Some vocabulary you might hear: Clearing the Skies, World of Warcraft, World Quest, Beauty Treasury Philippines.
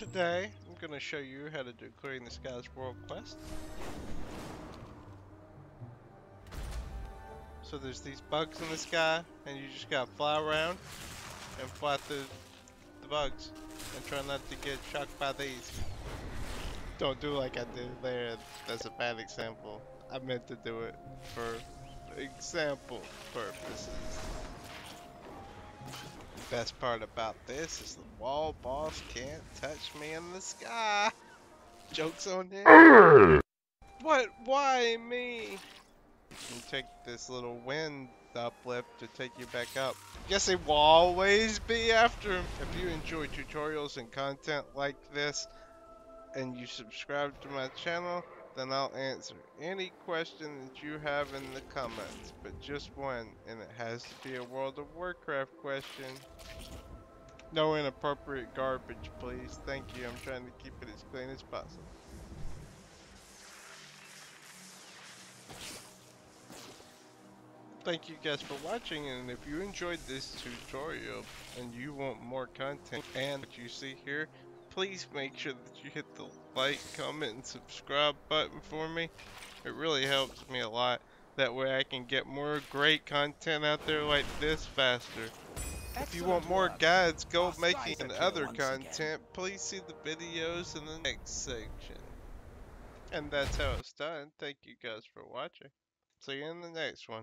Today, I'm going to show you how to do Clearing the Skies World Quest. So there's these bugs in the sky, and you just gotta fly around and fly through the bugs. And try not to get shocked by these. Don't do like I did there, that's a bad example. I meant to do it for example purposes. The best part about this is the wall boss can't touch me in the sky. Joke's on him. What? Why me? You take this little wind uplift to take you back up. Guess it will always be after him. If you enjoy tutorials and content like this, and you subscribe to my channel, then I'll answer any question that you have in the comments, but just one, and it has to be a World of Warcraft question. No inappropriate garbage, please. Thank you. I'm trying to keep it as clean as possible. Thank you guys for watching, and if you enjoyed this tutorial and you want more content and what you see here, please make sure that you hit the like, comment, and subscribe button for me. It really helps me a lot. That way I can get more great content out there like this faster. If you want more guides, go making, and other content, please see the videos in the next section. And that's how it's done. Thank you guys for watching. See you in the next one.